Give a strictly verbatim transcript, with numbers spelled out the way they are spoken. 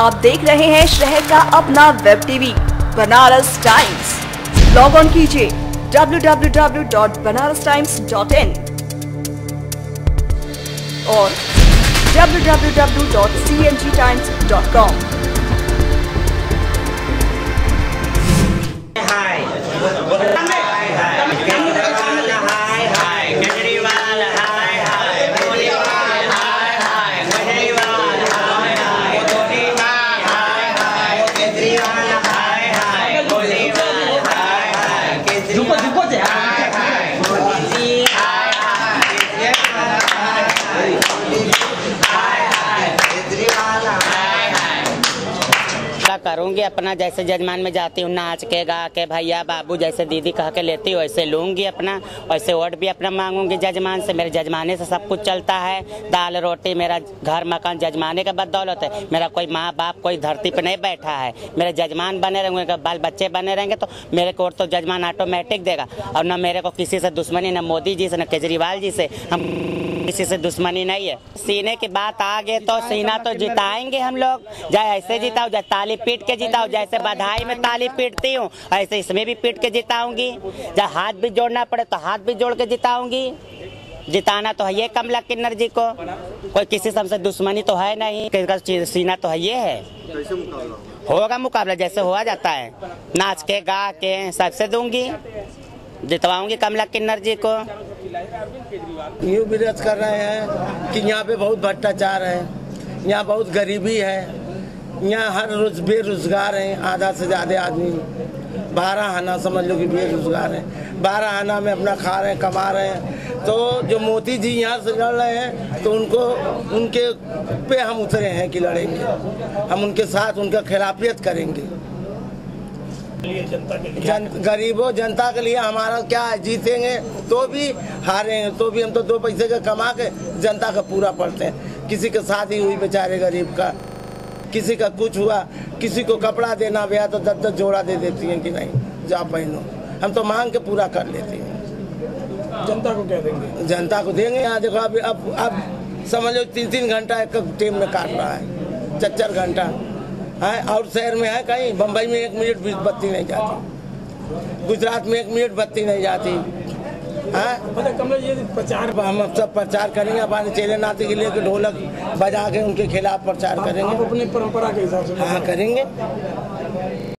आप देख रहे हैं शहर का अपना web TV Banaras Times. Log on कीजिए W W W dot Banaras Times dot in और W W W dot C N G Times dot com. करूंगी अपना, जैसे जजमान में जाती हूँ नाच के गा के भैया बाबू जैसे दीदी कह के लेती हूँ, वैसे लूंगी अपना, वैसे वोट भी अपना मांगूंगी जजमान से। मेरे जजमाने से सब कुछ चलता है, दाल रोटी, मेरा घर मकान जजमाने का बदौलत है। मेरा कोई माँ बाप कोई धरती पे नहीं बैठा है, मेरे जजमान बने रहेंगे, बाल बच्चे बने रहेंगे तो मेरे को तो जजमान ऑटोमेटिक देगा। और न मेरे को किसी से दुश्मनी, न मोदी जी से न केजरीवाल जी से, हम किसी से दुश्मनी नहीं है। सीने की बात आ गए तो सीना तो जिताएंगे हम लोग, चाहे ऐसे जिताओ चाहे ताली पीट के जिताओ, जैसे बधाई में ताली पीटती हूँ ऐसे इसमें भी पीट के जिताऊंगी। जब हाथ भी जोड़ना पड़े तो हाथ भी जोड़ के जिताऊंगी। जिताना तो है ये कमला किन्नर जी को, कोई किसी से हमसे दुश्मनी तो है नहीं, किसका सीना तो है ये है। होगा मुकाबला जैसे हुआ जाता है, नाच के गा के सबसे दूंगी, जितवाऊंगी कमला किन्नर जी को। यूँ विरोध कर रहे हैं कि यहाँ पे बहुत भ्रष्टाचार है, यहाँ बहुत गरीबी है, यहाँ हर रोज बेरोजगार हैं, आधा से ज़्यादा आदमी बारह आना समझ लो कि बेरोजगार हैं, बारह आना में अपना खा रहे हैं कमा रहे हैं। तो जो मोदी जी यहाँ से लड़ रहे हैं तो उनको उनके पे हम उतरे हैं कि लड़ेंगे, हम उनके साथ उनका खिलाफियत करेंगे। जनता के लिए जन, गरीबों जनता के लिए हमारा क्या है, जीतेंगे तो भी हारेंगे तो भी, हम तो दो पैसे का कमा के जनता का पूरा पड़ते हैं। किसी के साथ ही हुई बेचारे गरीब का, किसी का कुछ हुआ, किसी को कपड़ा देना गया तो दस दस जोड़ा दे देती हैं कि नहीं जा पहनो, हम तो मांग के पूरा कर लेते हैं। जनता को क्या देंगे? जनता को देंगे। यहाँ देखो अब अब, अब समझ लो तीन तीन घंटा एक टीम में काट रहा है, चार चार घंटा है। और शहर में है कहीं, बम्बई में एक मिनट बत्ती नहीं जाती, गुजरात में एक मिनट बत्ती नहीं जाती है। कमला जी प्रचार हम अब सब प्रचार करेंगे, अपने चेले नाते के लिए ढोलक बजा के उनके खिलाफ प्रचार करेंगे, अपनी परंपरा के हिसाब से हाँ करेंगे।